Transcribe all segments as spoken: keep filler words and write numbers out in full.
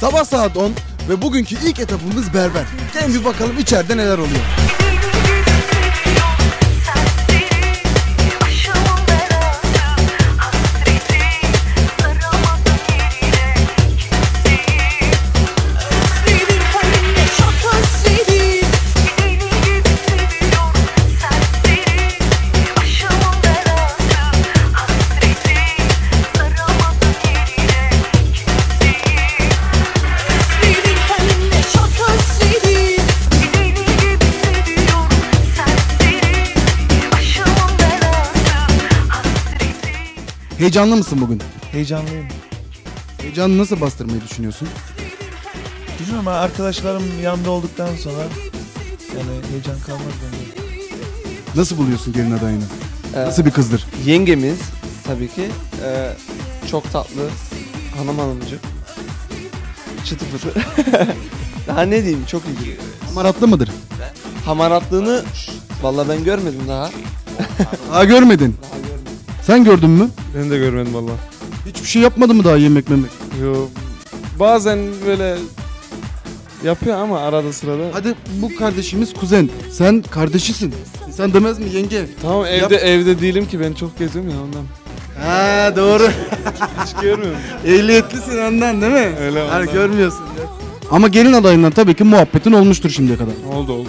Sabah saat on ve bugünkü ilk etapımız berber. Gelin bir bakalım içeride neler oluyor. Heyecanlı mısın bugün? Heyecanlıyım. Heyecanı nasıl bastırmayı düşünüyorsun? Bilmiyorum ama arkadaşlarım yanında olduktan sonra yani heyecan kalmaz bence. Nasıl buluyorsun gelin adayını? Ee, nasıl bir kızdır? Yengemiz tabii ki e, çok tatlı, hanım hanımcık, çıtı pıtı. Daha ne diyeyim, çok iyi. Hamaratlı mıdır? Hamaratlığını vallahi ben görmedim daha. Daha görmedin? Sen gördün mü? Ben de görmedim valla. Hiçbir şey yapmadı mı daha yemek memek? Yo, bazen böyle yapıyor ama arada sırada. Hadi bu kardeşimiz kuzen, sen kardeşisin. Sen demez mi yenge? Tamam evde Yap. evde değilim ki ben, çok geziyorum ya ondan. Ha doğru. Hiç, hiç görmüyorum. Ehliyetlisin ondan değil mi? Öyle ondan. Yani görmüyorsun ya. Ama gelin adayından tabii ki muhabbetin olmuştur şimdiye kadar. Oldu oldu.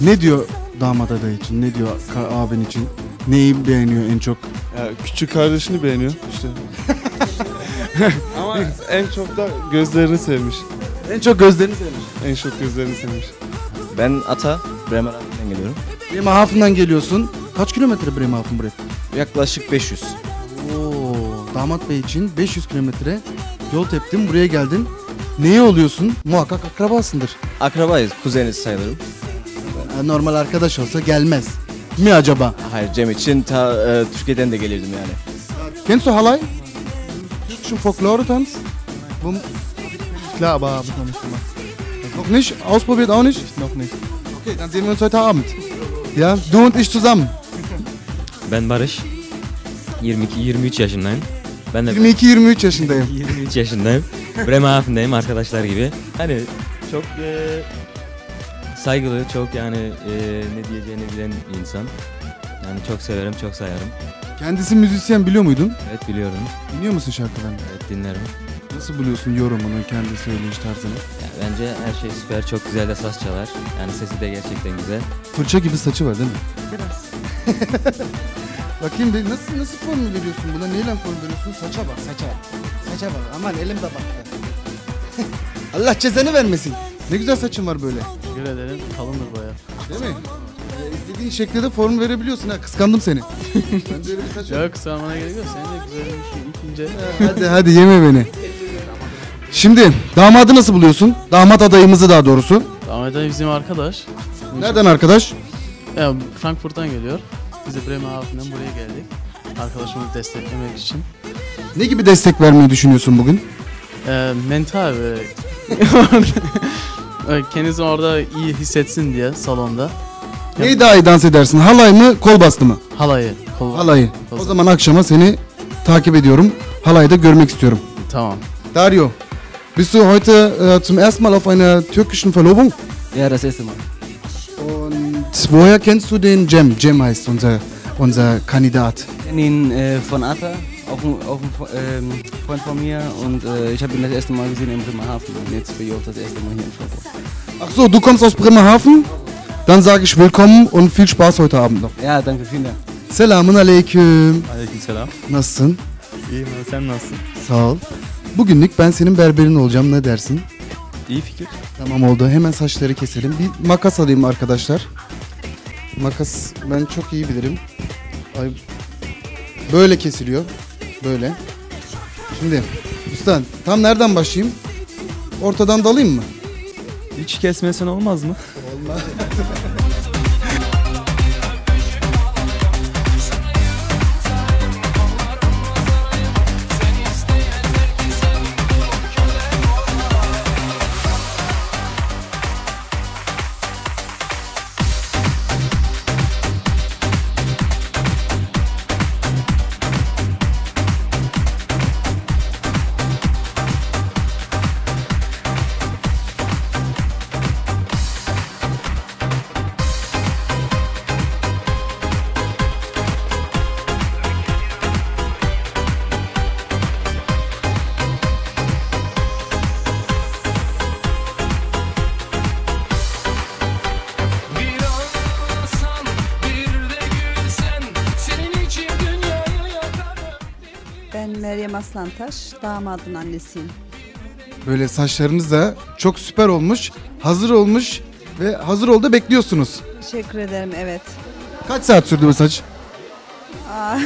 Ne diyor damat adayı için, ne diyor abin için? Neyi beğeniyor en çok? Ya, küçük kardeşini beğeniyor işte. Ama en çok da gözlerini sevmiş. En çok gözlerini sevmiş. En çok gözlerini sevmiş. Ben Ata Bremerhaven'den geliyorum. Bremerhaven'dan geliyorsun. Kaç kilometre Bremerhaven buraya? Yaklaşık beş yüz. Oo, damat bey için beş yüz kilometre yol teptin, buraya geldin. Neye oluyorsun? Muhakkak akrabasındır. Akrabayız, kuzeniz sayılırım. Normal arkadaş olsa gelmez mi acaba? Hayır, Cem için ta e, Türkiye'den de gelirdim yani. Kennst du halay? Türkischen Folklore-Tanz? Klar, aber habe ich noch nicht gemacht. Noch nicht? Ausprobiert auch nicht? Noch nicht. Okay, dann sehen wir uns heute Abend. Ja, du und ich zusammen. Ben Barış. yirmi iki yirmi üç yaşındayım. Ben de yirmi iki yirmi üç yaşındayım. yirmi üç yaşındayım. Bremerhaven'dayım arkadaşlar gibi. Hani çok e... saygılı, çok yani e, ne diyeceğini bilen insan. Yani çok severim, çok sayarım. Kendisi müzisyen, biliyor muydun? Evet, biliyorum. Dinliyor musun şarkılarını? Evet, dinlerim. Nasıl buluyorsun yorumunu, kendi söyleyiş tarzını? Ya, bence her şey süper, çok güzel de saz çalar. Yani sesi de gerçekten güzel. Fırça gibi saçı var değil mi? Biraz. Bakayım, nasıl nasıl form veriyorsun buna? Neyle form veriyorsun? Saça bak, saça. Saça bak, aman elimde baktı. Allah cezanı vermesin. Ne güzel saçın var böyle. Teşekkür ederim. Kalındır bayağı. Değil mi? Ee, istediğin şekilde de form verebiliyorsun ha. Kıskandım seni. Ben de öyle bir saç. Yok, kıskanmana gerek yok. Sen de güzel bir şey. İkinci. Hadi hadi yeme beni. Şimdi damadı nasıl buluyorsun? Damat adayımızı daha doğrusu. Damat adayı bizim arkadaş. Nereden arkadaş? Ya, Frankfurt'tan geliyor. Biz de Bremerhaven'dan buraya geldik. Arkadaşımızı desteklemek için. Ne gibi destek vermeyi düşünüyorsun bugün? Eee mental ve kendisi orada iyi hissetsin diye salonda. Neyi daha iyi dans edersin? Halay mı, kol bastı mı? Halayı. Kol... Halayı. Kol... O zaman akşama seni takip ediyorum. Halayı da görmek istiyorum. Tamam. Dario, bist du heute uh, zum ersten Mal auf einer türkischen Verlobung? Ja, das erste Mal. Und woher kennst du den Cem? Cem heißt unser, unser Kandidat. Ich kenne ihn äh, von Ata, auch ein ähm, Freund von mir, und äh, ich habe ihn das erste Mal gesehen in Bremerhaven und jetzt bin ich auch das erste Mal hier in Frankfurt. Ach so, du kommst aus Bremerhaven? Dann sage ich willkommen und viel Spaß heute Abend noch. Ja, danke, vielen Dank. Selamun aleyküm. Aleyküm selam. Nasılsın? İyiyim, sen nasılsın? Sağ ol. Bugünlük ben senin berberin olacağım, ne dersin? İyi fikir. Tamam oldu, hemen saçları keselim. Bir makas alayım arkadaşlar. Makas ben çok iyi bilirim. Ay, böyle kesiliyor. Böyle. Şimdi usta, tam nereden başlayayım? Ortadan dalayım mı? Hiç kesmesen olmaz mı? Olmaz. Ben Meryem Aslantaş, damadın annesiyim. Böyle saçlarınız da çok süper olmuş, hazır olmuş ve hazır oldu, bekliyorsunuz. Teşekkür ederim, evet. Kaç saat sürdü bu saç? Aa,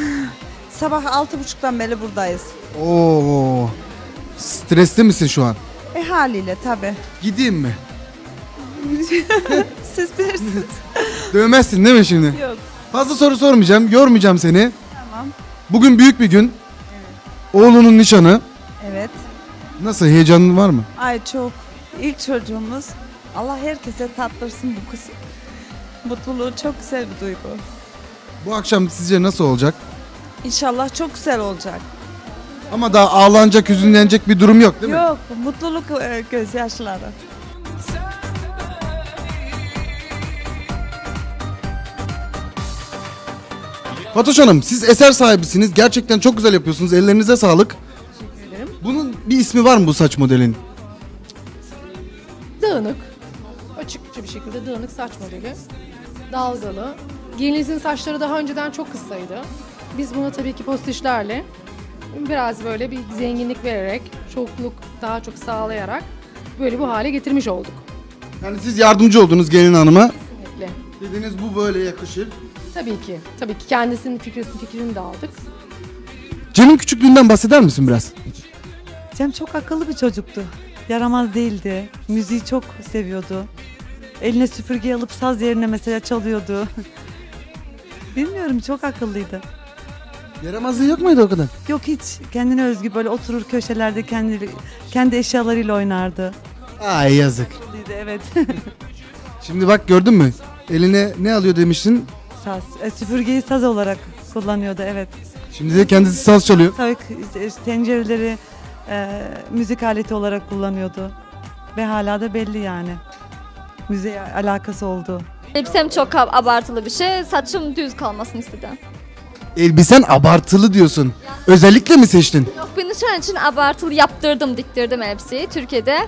sabah altı buçuktan beri buradayız. Oo, stresli misin şu an? E haliyle tabii. Gideyim mi? Siz bilirsiniz. Dövmezsin değil mi şimdi? Yok. Fazla soru sormayacağım, yormayacağım seni. Tamam. Bugün büyük bir gün. Evet. Oğlunun nişanı. Evet. Nasıl, heyecanın var mı? Ay çok. İlk çocuğumuz. Allah herkese tattırsın bu kız. Mutluluğu çok güzel bir duygu. Bu akşam sizce nasıl olacak? İnşallah çok güzel olacak. Ama daha ağlanacak, hüzünlenecek bir durum yok değil mi? Yok, mutluluk gözyaşları. Fatoş Hanım, siz eser sahibisiniz. Gerçekten çok güzel yapıyorsunuz. Ellerinize sağlık. Teşekkür ederim. Bunun bir ismi var mı bu saç modelinin? Dağınık. Açıkça bir şekilde dağınık saç modeli. Dalgalı. Gelinizin saçları daha önceden çok kısaydı. Biz buna tabii ki postişlerle biraz böyle bir zenginlik vererek, çokluk daha çok sağlayarak böyle bu hale getirmiş olduk. Yani siz yardımcı oldunuz gelin hanıma. Kesinlikle. Dediniz bu böyle yakışır. Tabii ki. Tabii ki kendisinin fikrini, fikrini de aldık. Cem'in küçüklüğünden bahseder misin biraz? Cem çok akıllı bir çocuktu. Yaramaz değildi. Müziği çok seviyordu. Eline süpürge alıp saz yerine mesela çalıyordu. Bilmiyorum, çok akıllıydı. Yaramazlığı yok muydu o kadar? Yok hiç. Kendine özgü böyle oturur köşelerde kendi, kendi eşyalarıyla oynardı. Ay yazık. Akıllıydı, evet. Şimdi bak gördün mü? Eline ne alıyor demiştin? Saz. E, süpürgeyi saz olarak kullanıyordu, evet. Şimdi de kendisi saz çalıyor. Tabii tencereleri e, müzik aleti olarak kullanıyordu. Ve hala da belli yani. Müziğe alakası oldu. Elbisem çok abartılı bir şey. Saçım düz kalmasını istedim. Elbisen abartılı diyorsun. Yani, özellikle mi seçtin? Yok, bir nişan için abartılı yaptırdım, diktirdim elbiseyi Türkiye'de.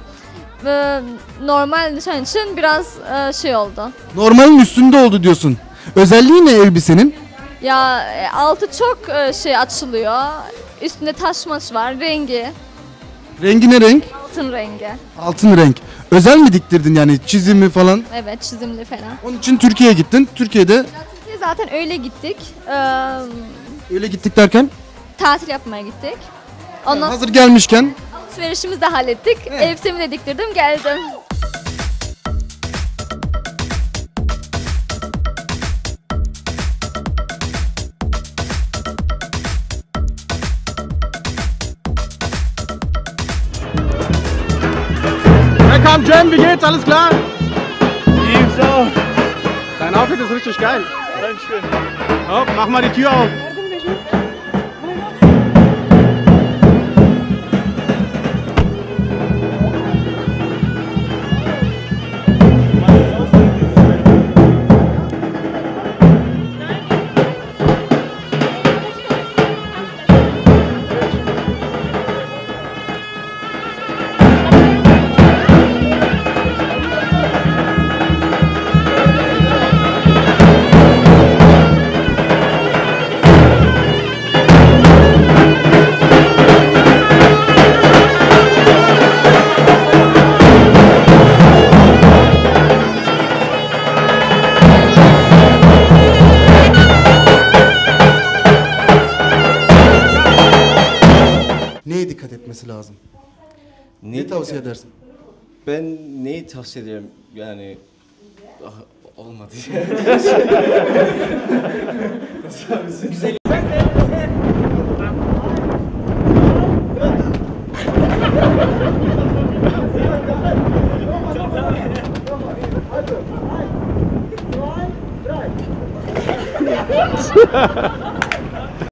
Ee, normal nişan için biraz e, şey oldu. Normalin üstünde oldu diyorsun. Özelliği ne elbisenin? Ya altı çok şey açılıyor. Üstünde taşmaç var, rengi. Rengi ne renk? Altın rengi. Altın renk. Özel mi diktirdin yani, çizimi falan? Evet, çizimli falan. Onun için Türkiye'ye gittin. Türkiye'de Türkiye zaten öyle gittik. Ee, öyle gittik derken? Tatil yapmaya gittik. Ondan yani hazır gelmişken alışverişimizi de hallettik. Evet. Elbisemi de diktirdim, geldim. Komm, Cem, wie geht's? Alles klar? Lieb's auch. Dein Outfit ist richtig geil. Dankeschön. Hopp, mach mal die Tür auf. Lazım. Ne, ne tavsiye edersin? Ben neyi tavsiye ederim? Yani ah, olmadı.